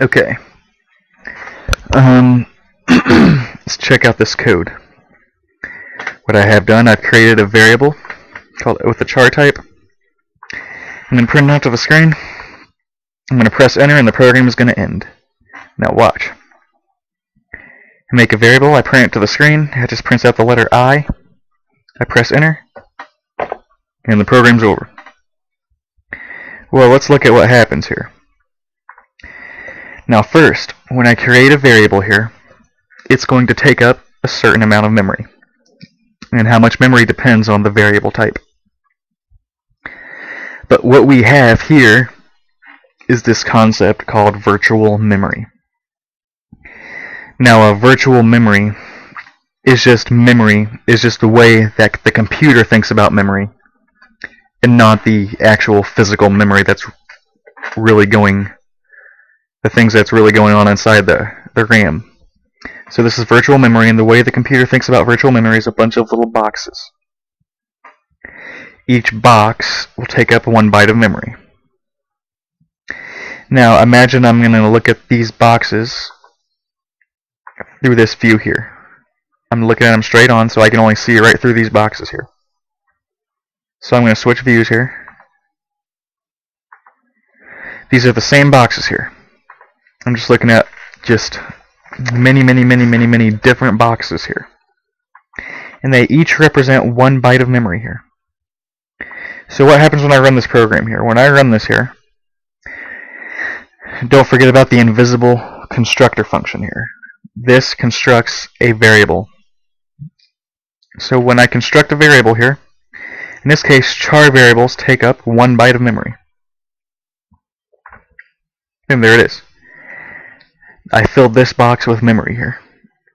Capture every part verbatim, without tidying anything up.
Okay. Um, let's check out this code. What I have done, I've created a variable called with a char type, and then printed out to the screen. I'm going to press enter, and the program is going to end. Now watch. I make a variable. I print it to the screen. It just prints out the letter I. I press enter, and the program's over. Well, let's look at what happens here. Now first, when I create a variable here, it's going to take up a certain amount of memory. And how much memory depends on the variable type. But what we have here is this concept called virtual memory. Now, a virtual memory is just memory, is just the way that the computer thinks about memory, and not the actual physical memory that's really going, the things that's really going on inside the, the RAM. So this is virtual memory, and the way the computer thinks about virtual memory is a bunch of little boxes. Each box will take up one byte of memory. Now imagine I'm going to look at these boxes through this view here. I'm looking at them straight on, so I can only see right through these boxes here. So I'm going to switch views here. These are the same boxes here. I'm just looking at just many, many, many, many, many different boxes here. And they each represent one byte of memory here. So what happens when I run this program here? When I run this here, don't forget about the invisible constructor function here. This constructs a variable. So when I construct a variable here, in this case, char variables take up one byte of memory. And there it is. I filled this box with memory here.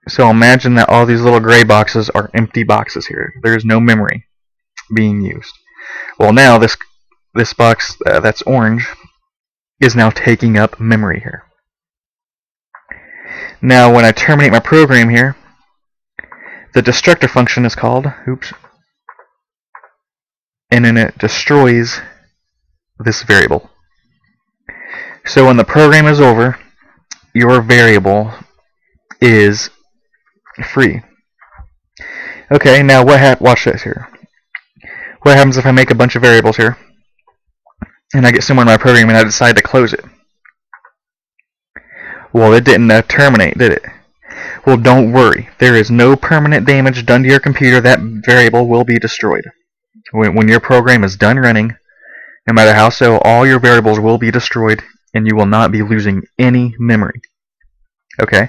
So imagine that all these little gray boxes are empty boxes here. There is no memory being used. Well, now this this box uh, that's orange is now taking up memory here. Now when I terminate my program here, the destructor function is called, oops, and then it destroys this variable. So when the program is over, your variable is free. Okay, now what hap- watch this here. What happens if I make a bunch of variables here, and I get somewhere in my program and I decide to close it? Well, it didn't uh, terminate, did it? Well, don't worry. There is no permanent damage done to your computer. That variable will be destroyed. When, when your program is done running, no matter how so, all your variables will be destroyed, and you will not be losing any memory. Okay?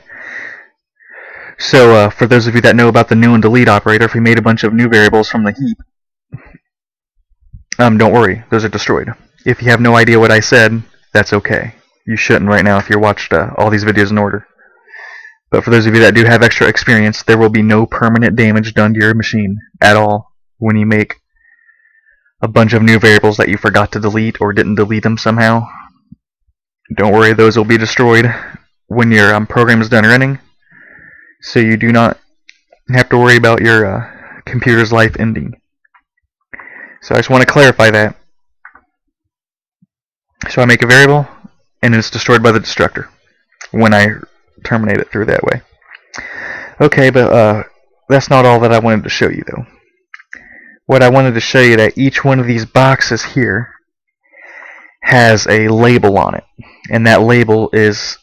So, uh, for those of you that know about the new and delete operator, if we made a bunch of new variables from the heap, um, don't worry. Those are destroyed. If you have no idea what I said, that's okay. You shouldn't right now if you watched uh, all these videos in order. But for those of you that do have extra experience, there will be no permanent damage done to your machine at all when you make a bunch of new variables that you forgot to delete or didn't delete them somehow. Don't worry, those will be destroyed when your um, program is done running, so you do not have to worry about your uh, computer's life ending. So I just want to clarify that. So I make a variable, and it's destroyed by the destructor when I terminate it through that way. Okay, but uh, that's not all that I wanted to show you, though. What I wanted to show you that each one of these boxes here has a label on it, and that label is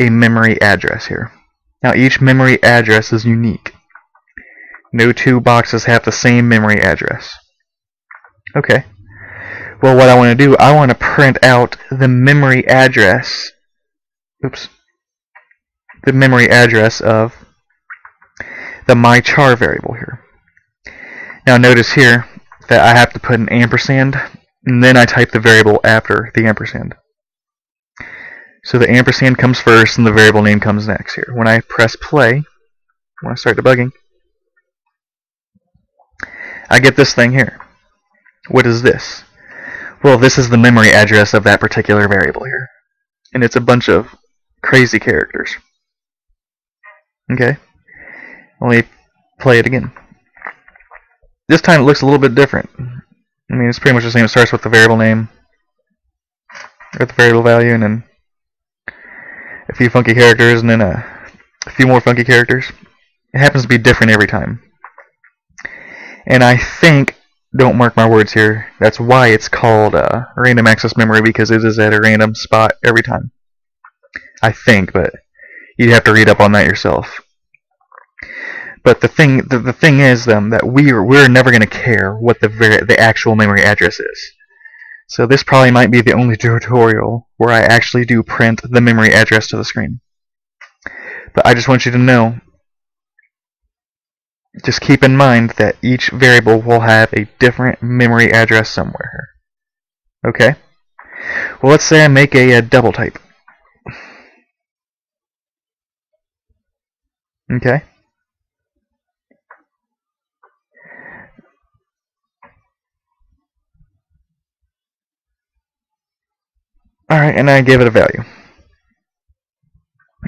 a memory address here. Now each memory address is unique. No two boxes have the same memory address. Okay, well, what I want to do, I want to print out the memory address oops the memory address of the mychar variable here. Now notice here that I have to put an ampersand, and then I type the variable after the ampersand. So the ampersand comes first and the variable name comes next here. When I press play, when I start debugging, I get this thing here. What is this? Well, this is the memory address of that particular variable here. And it's a bunch of crazy characters. Okay. Let me play it again. This time it looks a little bit different. I mean, it's pretty much the same. It starts with the variable name, with the variable value, and then a few funky characters and then a, a few more funky characters. It happens to be different every time. And I think, don't mark my words here, that's why it's called uh, random access memory, because it is at a random spot every time. I think, but you'd have to read up on that yourself. But the thing, the, the thing is, um, that we're we're never going to care what the ver the actual memory address is. So this probably might be the only tutorial where I actually do print the memory address to the screen. But I just want you to know, just keep in mind that each variable will have a different memory address somewhere. Okay. Well, let's say I make a, a double type. Okay. Alright, and I give it a value.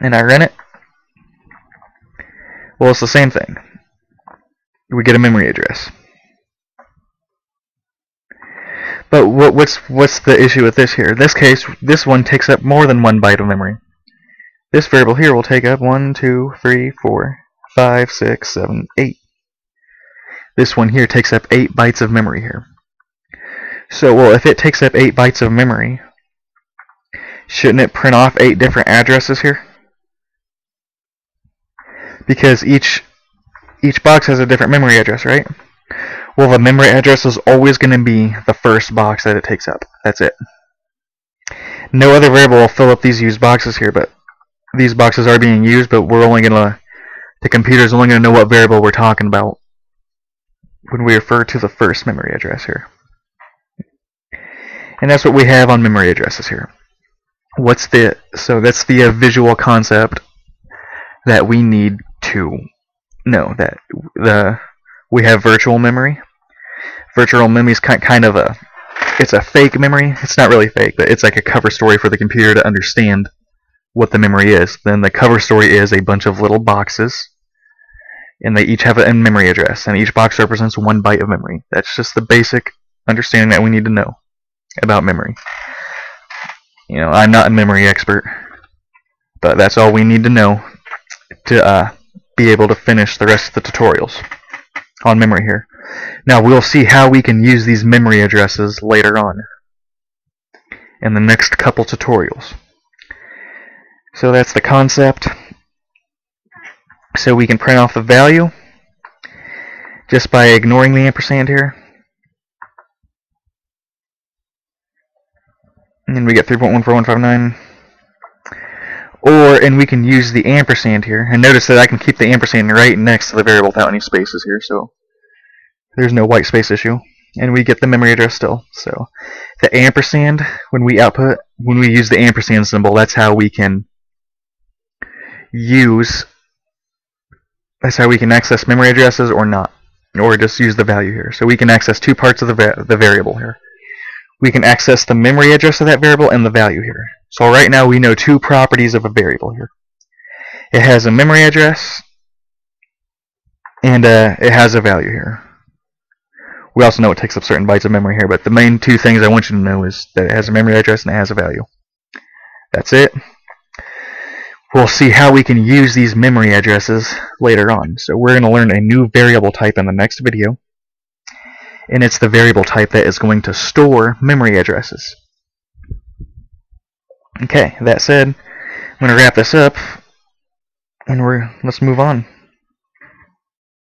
And I run it. Well, it's the same thing. We get a memory address. But what, what's what's the issue with this here? In this case, this one takes up more than one byte of memory. This variable here will take up one, two, three, four, five, six, seven, eight. This one here takes up eight bytes of memory here. So, well, if it takes up eight bytes of memory, shouldn't it print off eight different addresses here? Because each each box has a different memory address, right? Well, the memory address is always going to be the first box that it takes up. That's it. No other variable will fill up these used boxes here, but these boxes are being used, but we're only going to, the computer's only going to know what variable we're talking about when we refer to the first memory address here. And that's what we have on memory addresses here. What's the so that's the uh, visual concept that we need to know, that the we have virtual memory. Virtual memory is kind kind of a it's a fake memory. It's not really fake, but it's like a cover story for the computer to understand what the memory is. Then the cover story is a bunch of little boxes, and they each have a memory address, and each box represents one byte of memory. That's just the basic understanding that we need to know about memory. You know, I'm not a memory expert, but that's all we need to know to uh, be able to finish the rest of the tutorials on memory here. Now, we'll see how we can use these memory addresses later on in the next couple tutorials. So that's the concept. So we can print off the value just by ignoring the ampersand here. And we get three point one four one five nine, or and we can use the ampersand here, and notice that I can keep the ampersand right next to the variable without any spaces here, so there's no white space issue, and we get the memory address still. So the ampersand, when we output, when we use the ampersand symbol, that's how we can use that's how we can access memory addresses or not, or just use the value here. So we can access two parts of the, va the variable here. We can access the memory address of that variable and the value here. So right now we know two properties of a variable here. It has a memory address, and uh, it has a value here. We also know it takes up certain bytes of memory here, but the main two things I want you to know is that it has a memory address and it has a value. That's it. We'll see how we can use these memory addresses later on. So we're going to learn a new variable type in the next video. And it's the variable type that is going to store memory addresses. Okay, that said, I'm going to wrap this up, and we're let's move on.